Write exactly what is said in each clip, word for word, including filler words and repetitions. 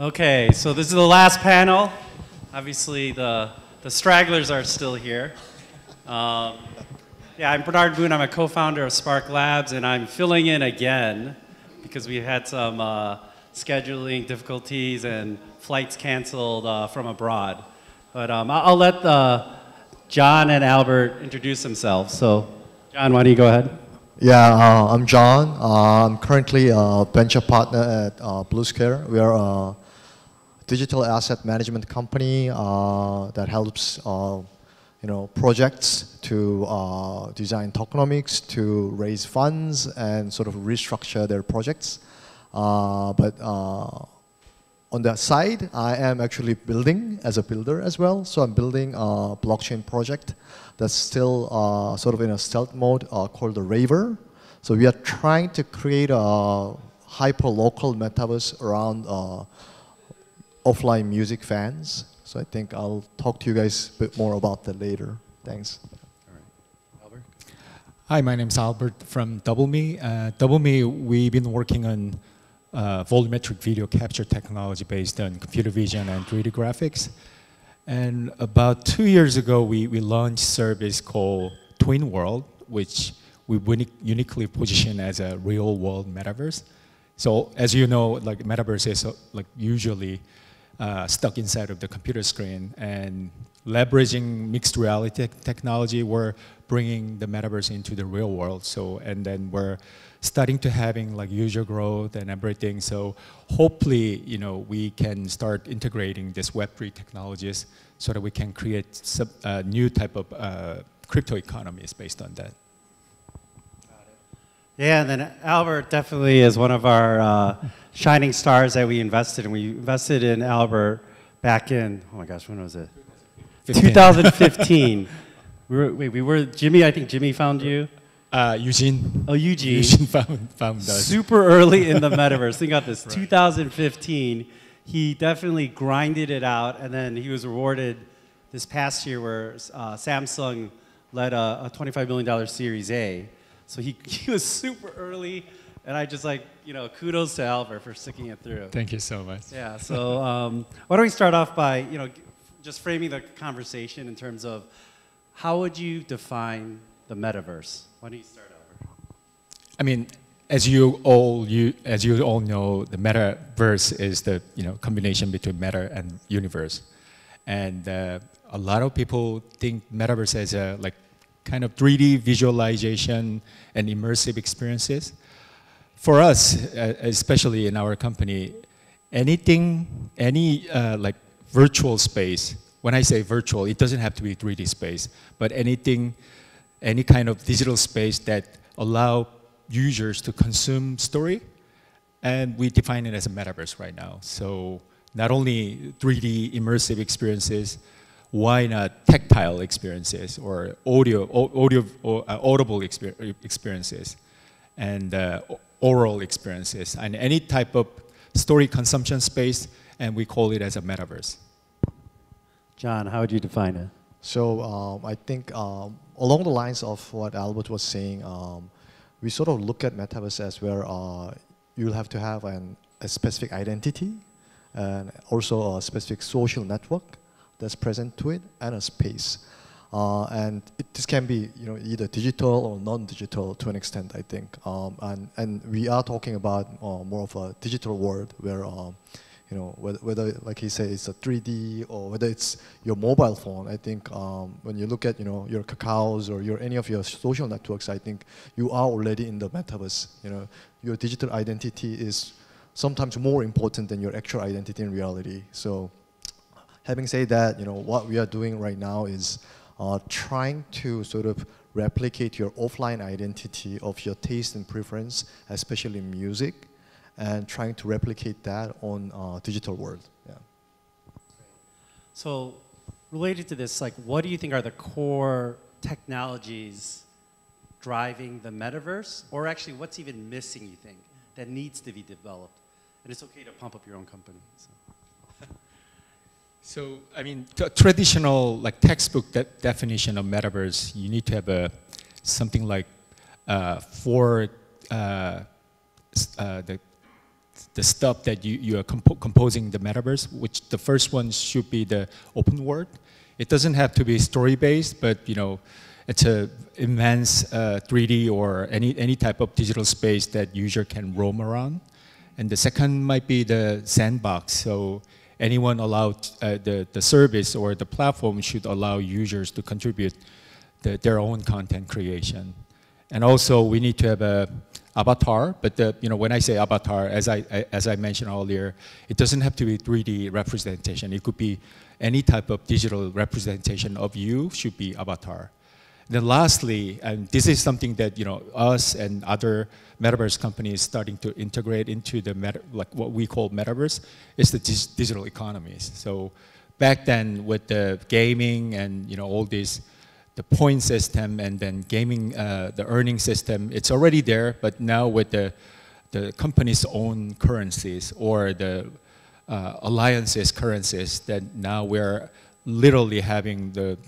Okay, so this is the last panel. Obviously, the, the stragglers are still here. Um, yeah, I'm Bernard Moon. I'm a co-founder of Spark Labs, and I'm filling in again because we had some uh, scheduling difficulties and flights canceled uh, from abroad. But um, I'll, I'll let uh, John and Albert introduce themselves. So, John, why don't you go ahead? Yeah, uh, I'm John. Uh, I'm currently a venture partner at uh, Blue Square. We are a digital asset management company uh, that helps, uh, you know, projects to uh, design tokenomics, to raise funds, and sort of restructure their projects. Uh, but uh, on that side, I am actually building as a builder as well. So I'm building a blockchain project that's still uh, sort of in a stealth mode uh, called the Raver. So we are trying to create a hyper-local metaverse around uh, offline music fans. So I think I'll talk to you guys a bit more about that later. Thanks. All right. Albert? Hi, my name's Albert from DoubleMe. Uh, DoubleMe, we've been working on uh, volumetric video capture technology based on computer vision and three D graphics. And about two years ago, we, we launched a service called TwinWorld, which we uniquely position as a real-world metaverse. So as you know, like metaverse is uh, like usually uh, stuck inside of the computer screen. And leveraging mixed reality te technology, we're bringing the metaverse into the real world. So and then we're starting to having like user growth and everything. So hopefully, you know, we can start integrating this web three technologies so that we can create sub, uh, new type of uh, crypto economies based on that. Yeah, and then Albert definitely is one of our uh, shining stars that we invested in. We invested in Albert back in, oh my gosh, when was it? twenty fifteen. we, were, wait, we were, Jimmy, I think Jimmy found you. Uh, Eugene. Oh, Eugene. Eugene found, found us. Super early in the metaverse. Think about this. Right. two thousand fifteen, he definitely grinded it out, and then he was rewarded this past year where uh, Samsung led a, a twenty-five million dollar Series A. So he, he was super early, and I just like, you know, kudos to Albert for sticking it through. Thank you so much. Yeah, so um, why don't we start off by, you know, just framing the conversation in terms of how would you define the metaverse? Why don't you start over? I mean, as you all you as you all know, the metaverse is the you know combination between meta and universe, and uh, a lot of people think metaverse as a like kind of three D visualization and immersive experiences. For us, especially in our company, anything any uh, like virtual space. When I say virtual, it doesn't have to be three D space, but anything. Any kind of digital space that allow users to consume story, and we define it as a metaverse right now. So not only three D immersive experiences, why not tactile experiences or audio, audio or audible experiences, and uh, oral experiences, and any type of story consumption space, and we call it as a metaverse. John, how would you define it? So um, I think um, along the lines of what Albert was saying, um, we sort of look at metaverse as where uh, you'll have to have an, a specific identity and also a specific social network that's present to it and a space. Uh, and it, this can be you know, either digital or non-digital to an extent, I think. Um, and, and we are talking about uh, more of a digital world where um, You know, whether, whether, like he said, it's a three D or whether it's your mobile phone, I think um, when you look at, you know, your Kakaos or your, any of your social networks, I think you are already in the metaverse. You know, your digital identity is sometimes more important than your actual identity in reality. So having said that, you know, what we are doing right now is uh, trying to sort of replicate your offline identity of your taste and preference, especially in music, and trying to replicate that on uh, digital world, yeah. So related to this, like what do you think are the core technologies driving the metaverse? Or actually what's even missing, you think, that needs to be developed? And it's okay to pump up your own company. So, so I mean, the traditional like textbook de definition of metaverse, you need to have a, something like uh, four, uh, uh, the the stuff that you, you are comp composing the metaverse, which the first one should be the open world. It doesn't have to be story-based, but you know, it's an immense uh, three D or any, any type of digital space that user can roam around. And the second might be the sandbox. So anyone allowed, uh, the, the service or the platform should allow users to contribute the, their own content creation. And also we need to have a avatar, but the, you know, when I say avatar, as I, as I mentioned earlier, it doesn't have to be three D representation. It could be any type of digital representation of you should be avatar. Then lastly, and this is something that, you know, us and other metaverse companies starting to integrate into the meta, like what we call metaverse, is the digital economies. So back then with the gaming and, you know, all these, the point system and then gaming, uh, the earning system, it's already there, but now with the, the company's own currencies or the uh, alliances currencies, that now we're literally having the,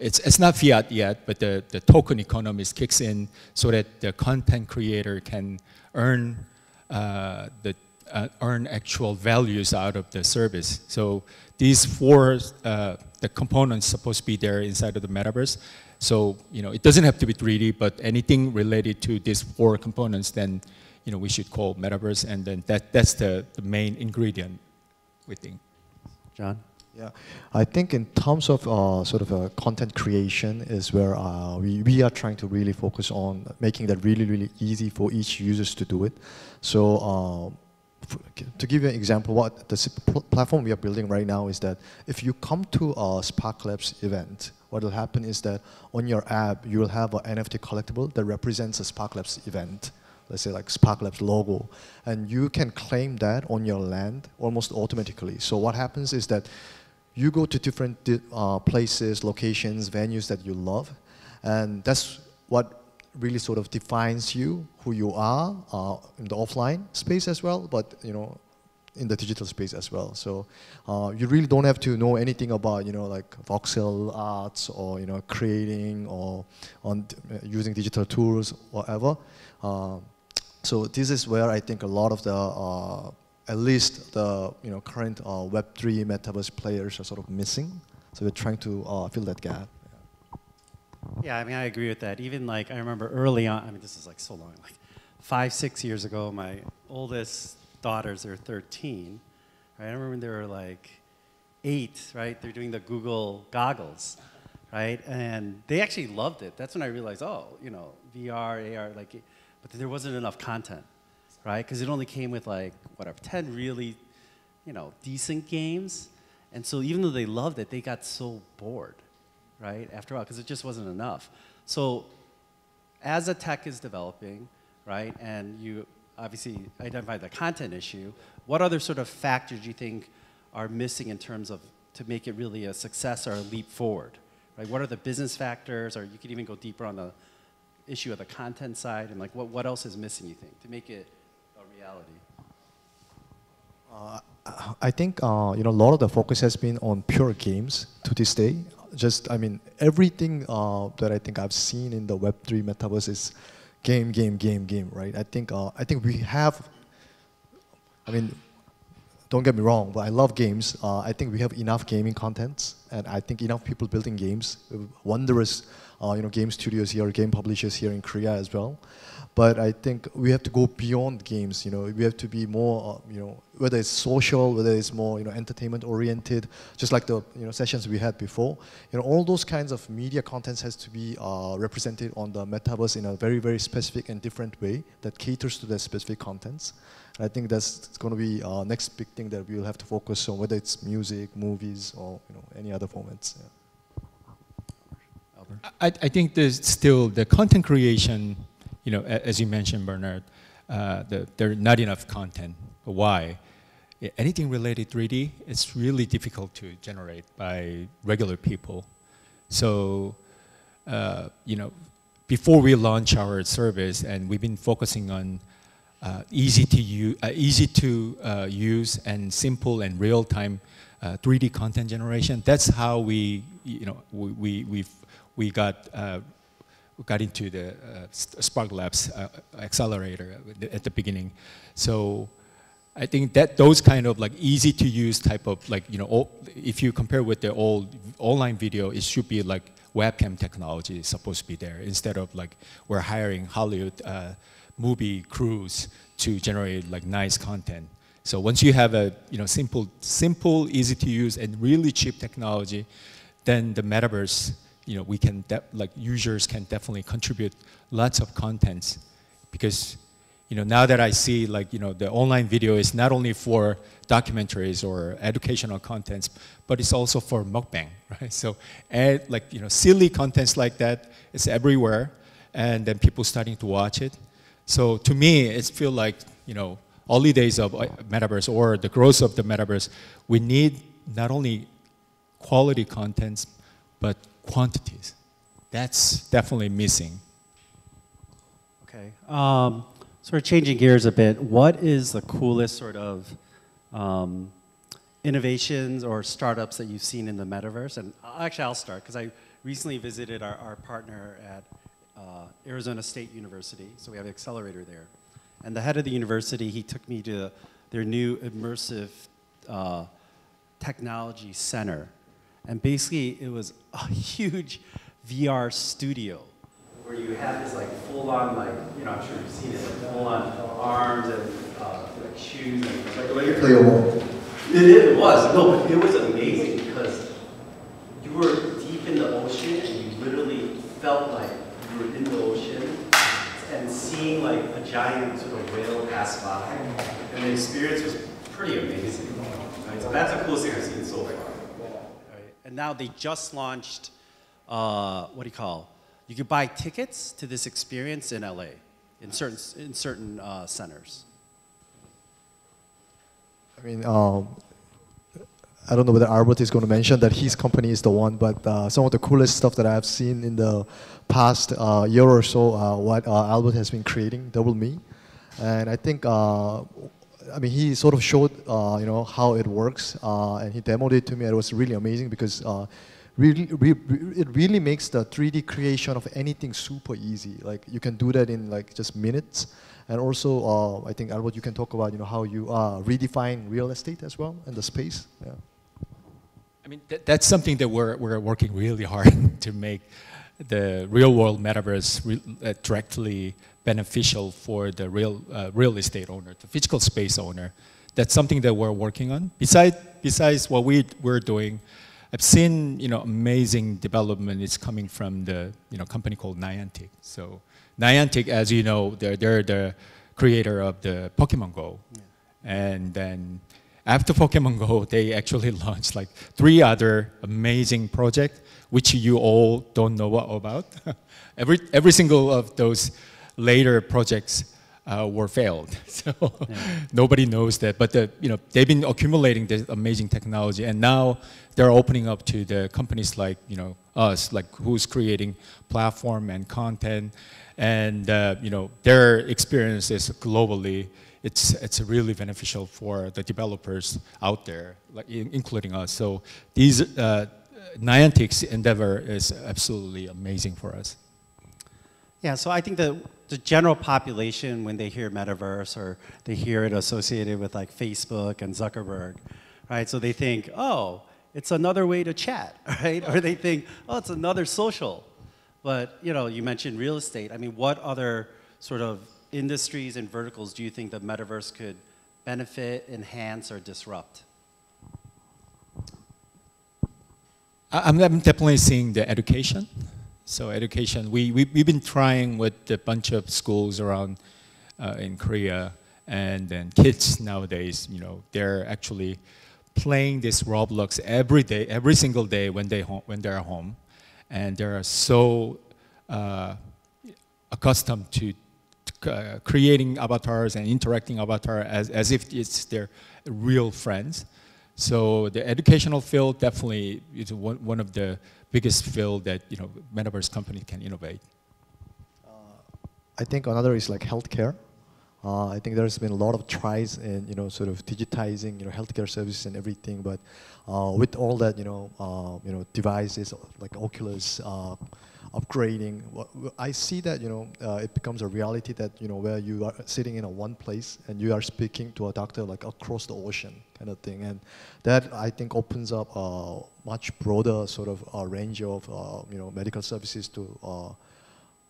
it's, it's not fiat yet, but the, the token economy kicks in so that the content creator can earn, uh, the, uh, earn actual values out of the service. So these four, uh, the components supposed to be there inside of the metaverse. So, you know, it doesn't have to be three D, but anything related to these four components, then, you know, we should call metaverse, and then that, that's the, the main ingredient, we think. John? Yeah, I think in terms of uh, sort of uh, content creation is where uh, we, we are trying to really focus on making that really, really easy for each users to do it. So, uh, to give you an example, what the platform we are building right now is that if you come to a Spark Labs event, what will happen is that on your app, you will have an N F T collectible that represents a Spark Labs event. Let's say like Spark Labs logo. And you can claim that on your land almost automatically. So what happens is that you go to different uh, places, locations, venues that you love, and that's what really sort of defines you, who you are uh, in the offline space as well, but you know, in the digital space as well. So uh, you really don't have to know anything about, you know, like voxel arts or, you know, creating or on using digital tools, whatever. Uh, so this is where I think a lot of the, uh, at least the, you know, current uh, Web three metaverse players are sort of missing. So we're trying to uh, fill that gap. Yeah, I mean, I agree with that. Even like, I remember early on, I mean, this is like so long, like five, six years ago, my oldest daughters, they're thirteen, right? I remember when they were like eight, right? They're doing the Google goggles, right? And they actually loved it. That's when I realized, oh, you know, V R, A R, like, but there wasn't enough content, right? Because it only came with like, whatever, ten really, you know, decent games. And so even though they loved it, they got so bored, right, after all, because it just wasn't enough. So as the tech is developing, right, and you obviously identify the content issue, what other sort of factors do you think are missing in terms of to make it really a success or a leap forward? Right? What are the business factors, or you could even go deeper on the issue of the content side, and like what, what else is missing, you think, to make it a reality? Uh, I think uh, you know, a lot of the focus has been on pure games to this day. Just, I mean, everything uh, that I think I've seen in the Web three metaverse is game, game, game, game, right? I think, uh, I think we have, I mean, don't get me wrong, but I love games. Uh, I think we have enough gaming contents, and I think enough people building games, wondrous uh, you know, game studios here, game publishers here in Korea as well. But I think we have to go beyond games, you know, we have to be more, uh, you know, whether it's social, whether it's more, you know, entertainment oriented, just like the, you know, sessions we had before. You know, all those kinds of media contents has to be uh, represented on the metaverse in a very, very specific and different way that caters to the specific contents. And I think that's going to be uh, next big thing that we will have to focus on, whether it's music, movies, or, you know, any other formats. Yeah. Albert? I, I think there's still the content creation. You know, as you mentioned, Bernard, uh, the, there's not enough content. Why? Anything related to three D, it's really difficult to generate by regular people. So, uh, you know, before we launch our service, and we've been focusing on uh, easy to use, uh, easy to uh, use, and simple and real-time uh, three D content generation. That's how we, you know, we we we've, we got. Uh, We got into the uh, Spark Labs uh, accelerator at the beginning. So I think that those kind of like easy to use type of like, you know, all, if you compare with the old online video, it should be like webcam technology is supposed to be there instead of like we're hiring Hollywood uh, movie crews to generate like nice content. So once you have a, you know, simple, simple, easy to use and really cheap technology, then the metaverse, you know, we can like users can definitely contribute lots of contents, because, you know, now that I see like, you know, the online video is not only for documentaries or educational contents, but it's also for mukbang, right? So add like, you know, silly contents like that is everywhere, and then people starting to watch it. So to me, it feels like, you know, early days of metaverse or the growth of the metaverse, we need not only quality contents, but quantities. That's definitely missing. Okay, um, sort of changing gears a bit, what is the coolest sort of um, innovations or startups that you've seen in the metaverse? And actually I'll start, because I recently visited our, our partner at uh, Arizona State University, so we have an accelerator there. And the head of the university, he took me to their new immersive uh, technology center. And basically, it was a huge V R studio where you have this like full-on, like, you know, I'm sure you've seen it, like, full-on arms and uh, like, shoes. And, like, like you're playable. It, it was. No, but it was amazing because you were deep in the ocean and you literally felt like you were in the ocean, and seeing like a giant sort of whale pass by, and the experience was pretty amazing. Right? So that's the coolest thing I've seen so far. Right? And now they just launched, uh, what do you call? You could buy tickets to this experience in L A, in certain in certain uh, centers. I mean, um, I don't know whether Arbut is going to mention that his company is the one, but uh, some of the coolest stuff that I've seen in the past uh, year or so, uh, what uh, Albert has been creating, DoubleMe, and I think, uh, I mean, he sort of showed, uh, you know, how it works, uh, and he demoed it to me. It was really amazing because uh, really, re re it really makes the three D creation of anything super easy. Like you can do that in like just minutes, and also, uh, I think Albert, you can talk about, you know, how you uh, redefine real estate as well and the space. Yeah. I mean, th that's something that we're we're working really hard to make the real-world metaverse re uh, directly beneficial for the real uh, real estate owner, the physical space owner. That's something that we're working on. Besides, besides what we we're doing, I've seen, you know, amazing development. It's coming from the, you know, company called Niantic. So Niantic, as you know, they're they're the creator of the Pokemon Go, yeah. And then after Pokemon Go, they actually launched like three other amazing projects, which you all don't know about. every, every single of those later projects uh, were failed. So yeah. Nobody knows that. But the, you know, they've been accumulating this amazing technology, and now they're opening up to the companies like, you know, us, like who's creating platform and content. And uh, you know, their experiences globally, it's, it's really beneficial for the developers out there, like in, including us. So these uh, Niantic's endeavor is absolutely amazing for us. Yeah, so I think the, the general population, when they hear metaverse or they hear it associated with like Facebook and Zuckerberg, right? So they think, oh, it's another way to chat, right? Or they think, oh, it's another social. But, you know, you mentioned real estate. I mean, what other sort of industries and verticals do you think the metaverse could benefit, enhance, or disrupt? I'm, I'm definitely seeing the education. So education, we, we, we've been trying with a bunch of schools around uh, in Korea, and then kids nowadays, you know, they're actually playing this Roblox every day, every single day when, they home, when they're home. And they are so uh, accustomed to Uh, creating avatars and interacting avatar as, as if it's their real friends. So the educational field definitely is one, one of the biggest field that, you know, metaverse companies can innovate. Uh, I think another is like healthcare. Uh, I think there's been a lot of tries in, you know, sort of digitizing, you know, healthcare services and everything, but uh, with all that, you know, uh, you know, devices like Oculus, uh, upgrading. I see that, you know, uh, it becomes a reality that, you know, where you are sitting in a one place and you are speaking to a doctor like across the ocean kind of thing. And that, I think, opens up a much broader sort of uh, range of, uh, you know, medical services to, uh,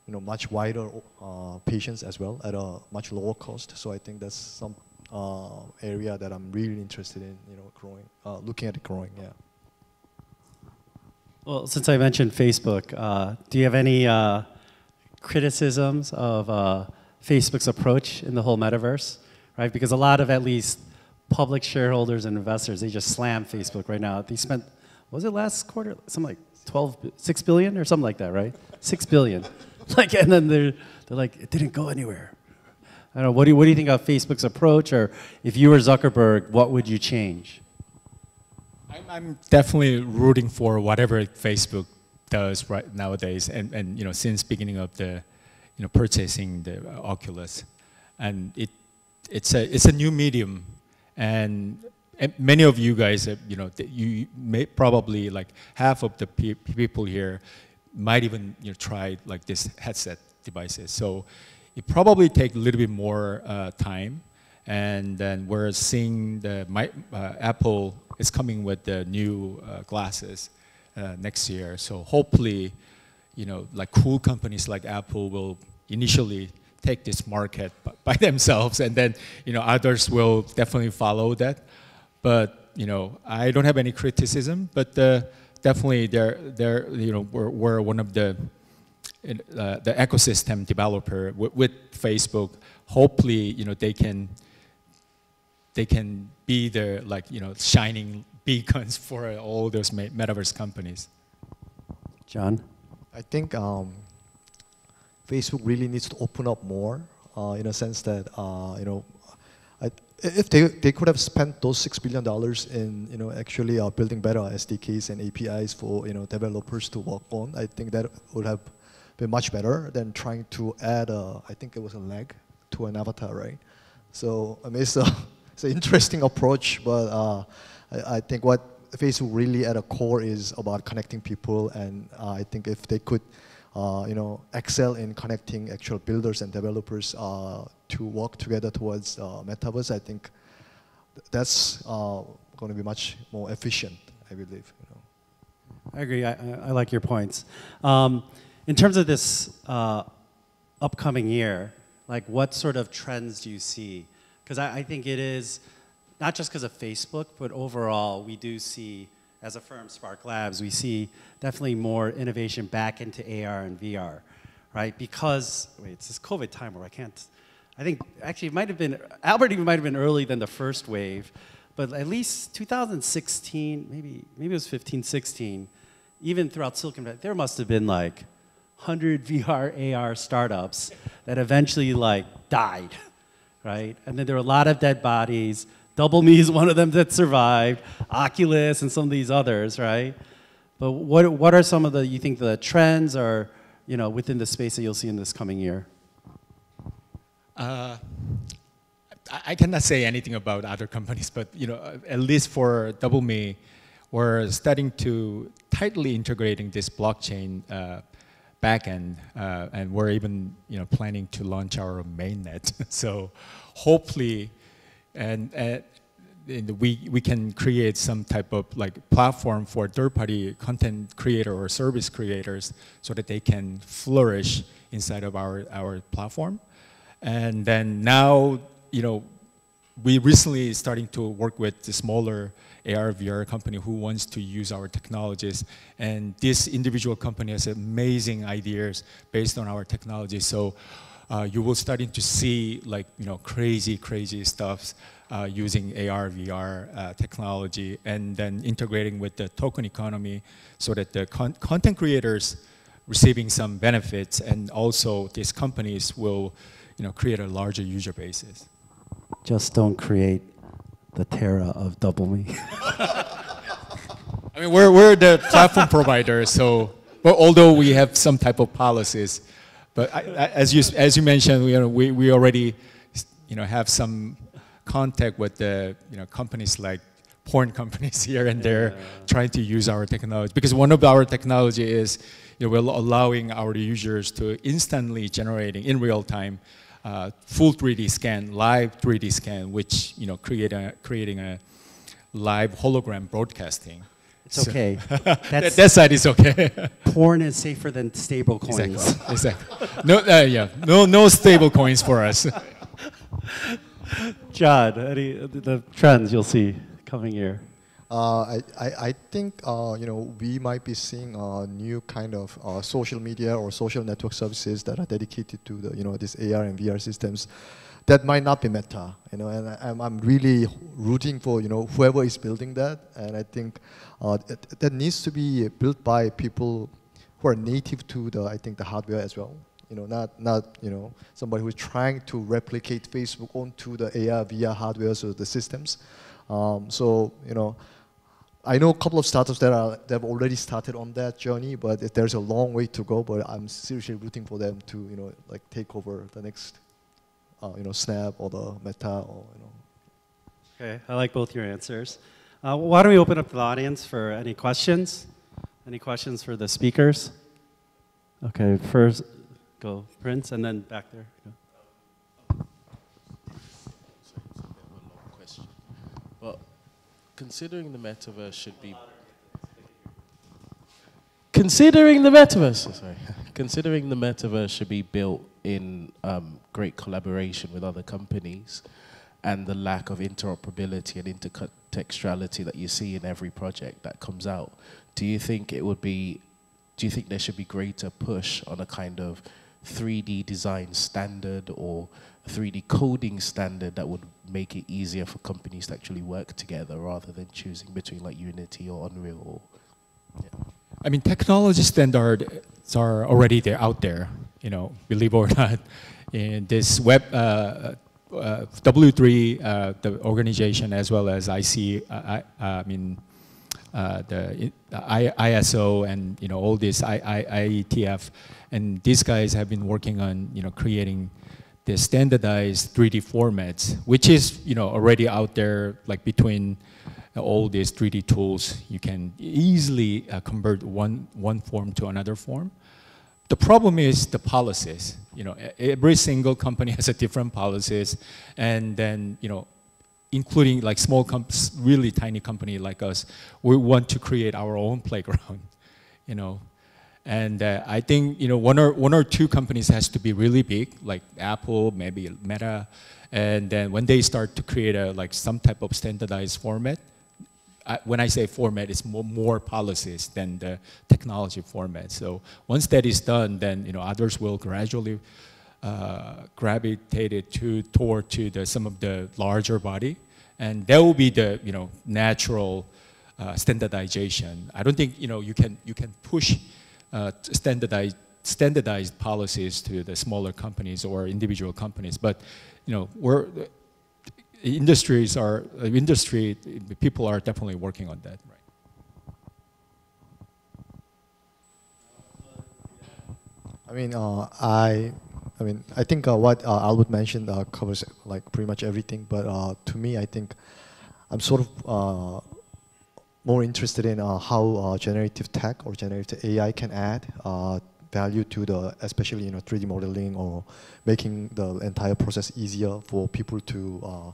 you know, much wider uh, patients as well at a much lower cost. So I think that's some uh, area that I'm really interested in, you know, growing, uh, looking at it growing, yeah. Well, since I mentioned Facebook, uh, do you have any uh, criticisms of uh, Facebook's approach in the whole metaverse, right? Because a lot of at least public shareholders and investors, they just slam Facebook right now. They spent, was it last quarter, something like twelve, six billion or something like that, right? six billion. Like, and then they're, they're like, it didn't go anywhere. I don't know, what do you, what do you think of Facebook's approach? Or if you were Zuckerberg, what would you change? I'm definitely rooting for whatever Facebook does right nowadays, and, and you know, since beginning of the, you know, purchasing the Oculus, and it it's a it's a new medium, and, and many of you guys have, you know, you may probably like half of the pe people here might even, you know, try like this headset devices, so it probably take a little bit more uh, time. And then we're seeing the my, uh, Apple is coming with the new uh, glasses uh, next year. So hopefully, you know, like cool companies like Apple will initially take this market by themselves, and then, you know, others will definitely follow that. But, you know, I don't have any criticism, but uh, definitely they're they're you know, we're, we're one of the uh, the ecosystem developer with, with Facebook. Hopefully, you know, they can. They can be the, like, you know, shining beacons for all those metaverse companies. John? I think um, Facebook really needs to open up more uh, in a sense that, uh, you know, I, if they, they could have spent those six billion dollars in, you know, actually uh, building better S D Ks and A P Is for, you know, developers to work on, I think that would have been much better than trying to add, a, I think it was a leg to an avatar, right? So, I mean, so it's an interesting approach, but uh, I, I think what Facebook really at a core is about connecting people, and uh, I think if they could, uh, you know, excel in connecting actual builders and developers uh, to work together towards uh, metaverse, I think that's uh, going to be much more efficient, I believe. You know. I agree. I, I like your points. Um, in terms of this uh, upcoming year, like, what sort of trends do you see? Because I, I think it is, not just because of Facebook, but overall, we do see, as a firm, Spark Labs, we see definitely more innovation back into A R and V R, right? Because, wait, it's this COVID time where I can't, I think, actually, it might have been, Albert even might have been earlier than the first wave, but at least two thousand sixteen, maybe, maybe it was fifteen, sixteen, even throughout Silicon Valley, there must have been like one hundred V R, A R startups that eventually like died. Right? And then there were a lot of dead bodies. DoubleMe is one of them that survived, Oculus and some of these others, right? But what, what are some of the, you think the trends are, you know, within the space that you'll see in this coming year? Uh, I, I cannot say anything about other companies, but, you know, at least for DoubleMe, we're starting to tightly integrating this blockchain uh, backend, uh, and we're even, you know, planning to launch our mainnet. So hopefully, and, and, and we we can create some type of like platform for third-party content creator or service creators so that they can flourish inside of our our platform. And then now, you know, we recently starting to work with the smaller A R V R company who wants to use our technologies, and this individual company has amazing ideas based on our technology. So uh, you will starting to see like, you know, crazy, crazy stuff uh, using A R V R uh, technology, and then integrating with the token economy so that the con content creators receiving some benefits, and also these companies will, you know, create a larger user basis. Just don't create the Terra of DoubleMe. I mean, we're, we're the platform provider, so, but although we have some type of policies, but I, I, as, you, as you mentioned, we, are, we, we already, you know, have some contact with the, you know, companies like porn companies here and there yeah. trying to use our technology. Because one of our technology is, you know, we're allowing our users to instantly generating in real time uh, full three D scan, live three D scan, which, you know, create a, creating a live hologram broadcasting. It's so okay. That's that side is okay. Porn is safer than stable coins. Exactly. exactly. No, uh, yeah. No, no stable coins for us. John, any the trends you'll see coming here? Uh, I, I, I think uh, you know, we might be seeing a uh, new kind of uh, social media or social network services that are dedicated to the, you know, these A R and V R systems. That might not be Meta, you know, and I, I'm really rooting for, you know, whoever is building that, and I think uh, that, that needs to be built by people who are native to the, I think, the hardware as well, you know, not not you know somebody who's trying to replicate Facebook onto the A R, V R hardware or the systems. Um, so you know, I know a couple of startups that are that have already started on that journey, but it, there's a long way to go. But I'm seriously rooting for them to, you know, like take over the next. Uh, you know, Snap or the Meta or, you know. Okay, I like both your answers. Uh, why don't we open up to the audience for any questions? Any questions for the speakers? Okay, first, go Prince, and then back there. Go. Well, considering the Metaverse should be... Considering the Metaverse, sorry. Considering the Metaverse should be built in um, great collaboration with other companies, and the lack of interoperability and intertextuality that you see in every project that comes out, do you think it would be, do you think there should be greater push on a kind of three D design standard or three D coding standard that would make it easier for companies to actually work together rather than choosing between like Unity or Unreal? Or, yeah. I mean, technology standards are already there, out there. You know, believe it or not, in this web uh, uh, W three, uh, the organization, as well as I C, uh, I, I mean, uh, the I, ISO, and you know all this I, I, IETF, and these guys have been working on, you know, creating the standardized three D formats, which is, you know, already out there. Like between all these three D tools, you can easily uh, convert one one form to another form. The problem is the policies. You know, every single company has a different policies, and then, you know, including like small comps, really tiny company like us, we want to create our own playground. You know, and uh, I think, you know, one or one or two companies has to be really big, like Apple, maybe Meta, and then when they start to create a like some type of standardized format. I, when I say format, it's more, more policies than the technology format. So once that is done, then, you know, others will gradually uh, gravitate it to toward to the, some of the larger body, and that will be the, you know, natural uh, standardization. I don't think, you know, you can you can push uh, standardized standardized policies to the smaller companies or individual companies, but, you know, we're. Industries are industry. People are definitely working on that. Right. I mean, uh, I, I mean, I think uh, what uh, Albert mentioned uh, covers like pretty much everything. But uh, to me, I think I'm sort of uh, more interested in uh, how uh, generative tech or generative A I can add uh, value to the, especially, you know, three D modeling or making the entire process easier for people to. Uh,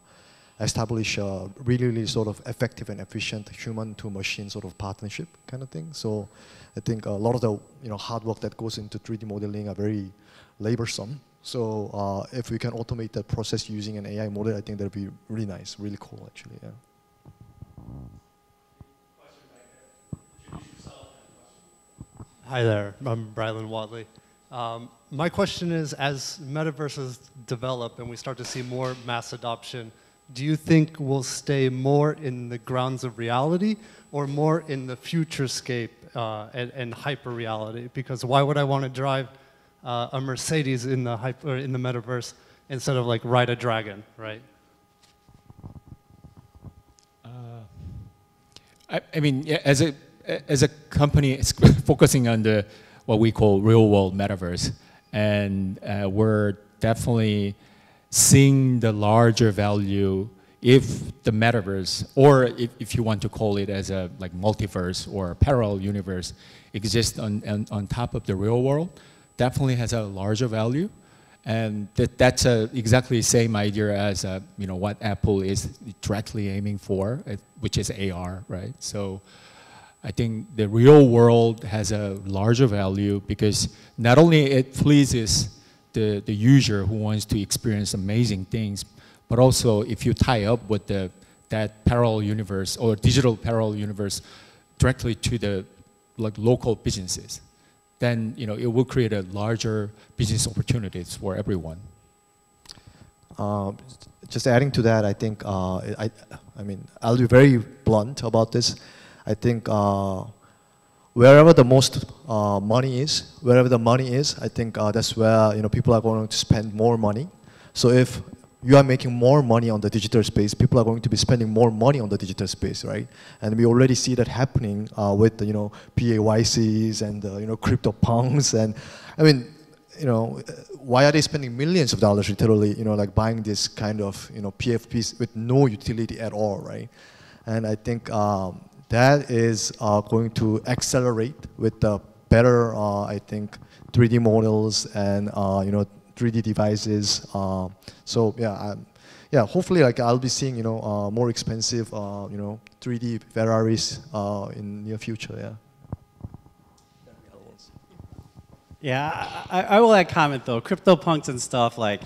establish a really, really sort of effective and efficient human-to-machine sort of partnership kind of thing. So I think a lot of the, you know, hard work that goes into three D modeling are very laborsome. So uh, if we can automate that process using an A I model, I think that would be really nice, really cool, actually. Yeah. Hi there, I'm Brylan Wadley. Um, my question is, as metaverses develop and we start to see more mass adoption, do you think we'll stay more in the grounds of reality or more in the futurescape uh, and, and hyper-reality? Because why would I want to drive uh, a Mercedes in the, hyper, in the metaverse instead of like ride a dragon, right? Uh, I, I mean, as a, as a company, it's focusing on the, what we call real-world metaverse, and uh, we're definitely seeing the larger value if the metaverse, or if, if you want to call it as a like multiverse or a parallel universe, exists on, on, on top of the real world, definitely has a larger value. And that, that's a, exactly the same idea as a, you know, what Apple is directly aiming for, which is A R, right? So I think the real world has a larger value because not only it pleases the, the user who wants to experience amazing things, but also if you tie up with the, that parallel universe or digital parallel universe directly to the like, local businesses, then you know, it will create a larger business opportunities for everyone. Uh, just adding to that, I think, uh, I, I mean, I'll be very blunt about this. I think uh, wherever the most uh, money is, wherever the money is, I think uh, that's where you know, people are going to spend more money. So if you are making more money on the digital space, people are going to be spending more money on the digital space, right? And we already see that happening uh, with, you know, P A Y Cs and, uh, you know, crypto punks. And, I mean, you know, why are they spending millions of dollars literally, you know, like buying this kind of, you know, P F Ps with no utility at all, right? And I think um, that is uh, going to accelerate with the better, uh, I think, three D models and, uh, you know, three D devices. Uh, so yeah, I'm, yeah. Hopefully, like I'll be seeing you know uh, more expensive uh, you know three D Ferraris uh, in near future. Yeah. Yeah, I, I will add comment though. CryptoPunks and stuff, like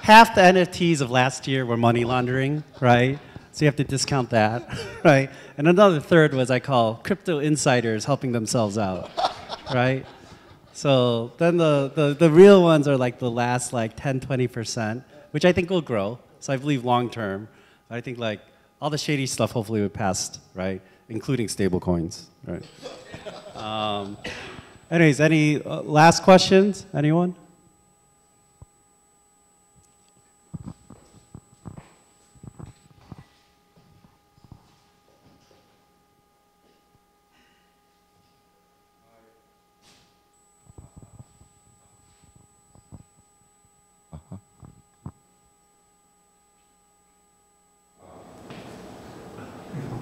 half the N F Ts of last year were money laundering, right? So you have to discount that, right? And another third was I call crypto insiders helping themselves out, right? So then the, the, the real ones are like the last like ten, twenty percent, which I think will grow. So I believe long term. I think like all the shady stuff hopefully will pass, right? Including stable coins, right? um, anyways, any uh, last questions? Anyone?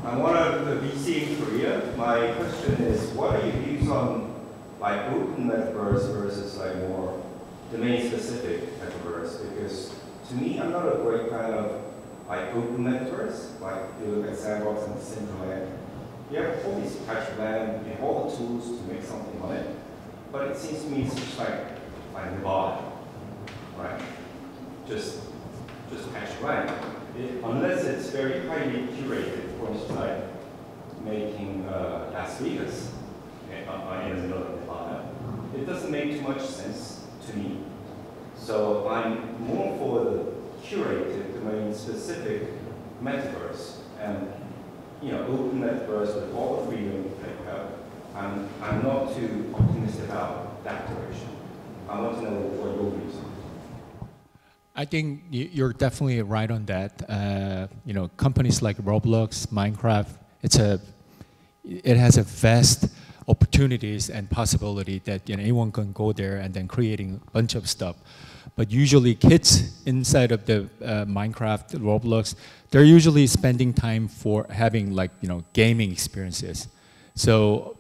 I'm one of the V C in Korea. My question is, what are your views on like open metaverse versus like more domain-specific metaverse? Because to me, I'm not a great fan of like open metaverse. Like you look at Sandbox and Decentraland, you have all these patch land, you have all the tools to make something on it, but it seems to me it's just like like Nevada, right? Just just patch land. It, unless it's very highly curated, for instance, like making uh, Las Vegas in uh, another Nevada, it doesn't make too much sense to me. So I'm more for the curated, domain-specific metaverse, and you know, open metaverse with all the freedom that you have. I'm I'm not too optimistic about that direction. I want to know what your views are. I think you're definitely right on that. Uh, you know, companies like Roblox, Minecraft, it's a, it has a vast opportunities and possibility that you know, anyone can go there and then creating a bunch of stuff. But usually kids inside of the uh, Minecraft, Roblox, they're usually spending time for having like, you know, gaming experiences. So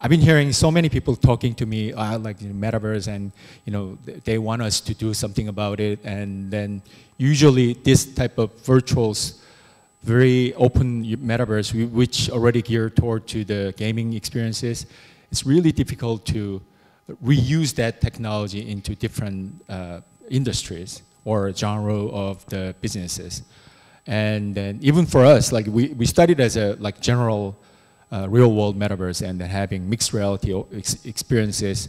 I've been hearing so many people talking to me uh, like you know, metaverse and you know they want us to do something about it, and then usually this type of virtuals, very open metaverse which already geared toward to the gaming experiences, it's really difficult to reuse that technology into different uh, industries or genre of the businesses. And then even for us, like we, we studied as a like general Uh, real-world metaverse and then having mixed reality ex experiences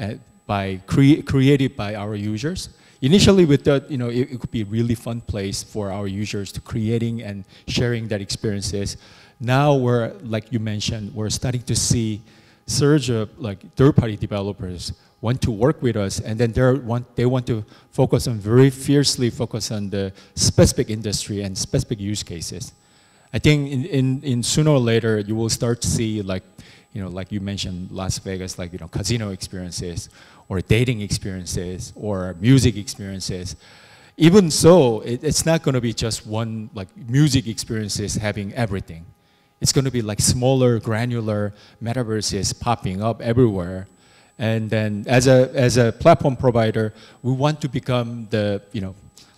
uh, by cre created by our users. Initially, we thought you know it, it could be a really fun place for our users to creating and sharing that experiences. Now we're like you mentioned, we're starting to see surge of like third-party developers want to work with us, and then they want they want to focus on very fiercely focus on the specific industry and specific use cases. I think in, in, in sooner or later you will start to see like, you know, like you mentioned Las Vegas, like you know, casino experiences, or dating experiences, or music experiences. even so, it, it's not going to be just one, like music experiences having everything. It's going to be like smaller, granular metaverses popping up everywhere. And then as a, as a platform provider, we want to become the, you know,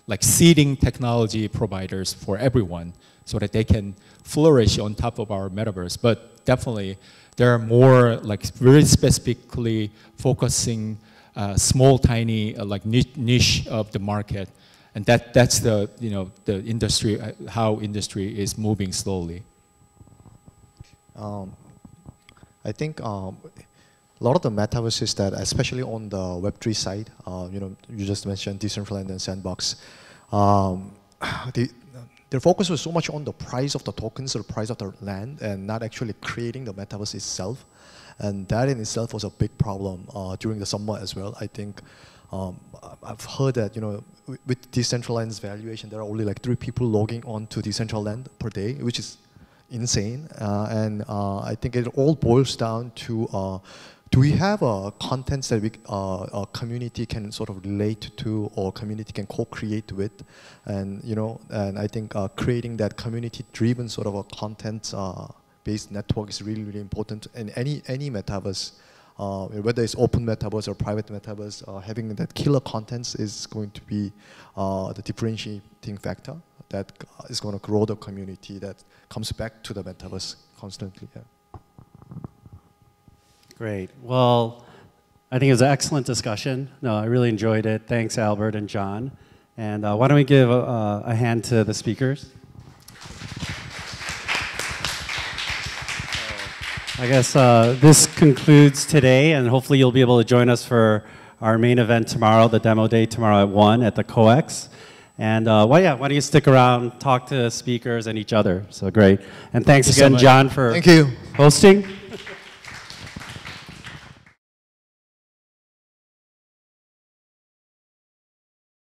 like seeding technology providers for everyone so that they can flourish on top of our metaverse. But definitely, there are more like very specifically focusing uh, small, tiny, uh, like niche, niche of the market. And that, that's the, you know, the industry, uh, how industry is moving slowly. Um, I think um, a lot of the metaverses that, especially on the Web three side, uh, you know, you just mentioned Decentraland and Sandbox, um, the, their focus was so much on the price of the tokens or the price of the land and not actually creating the metaverse itself. And that in itself was a big problem uh, during the summer as well. I think um, I've heard that, you know, with Decentraland's valuation, there are only like three people logging on to Decentraland per day, which is insane, uh, and uh, I think it all boils down to uh, do we have uh, contents that we, uh, our community can sort of relate to or community can co-create with, and you know, and I think uh, creating that community-driven sort of a content-based uh, network is really, really important in any any metaverse, uh, whether it's open metaverse or private metaverse. Uh, having that killer contents is going to be uh, the differentiating factor that is going to grow the community that comes back to the metaverse constantly. Yeah. Great. Well, I think it was an excellent discussion. No, I really enjoyed it. Thanks, Albert and John. And uh, why don't we give uh, a hand to the speakers? I guess uh, this concludes today, and hopefully you'll be able to join us for our main event tomorrow, the demo day tomorrow at one at the COEX. And uh, well, yeah, why don't you stick around, talk to speakers and each other. So great. And thanks, thanks again, so John, for hosting. Thank you.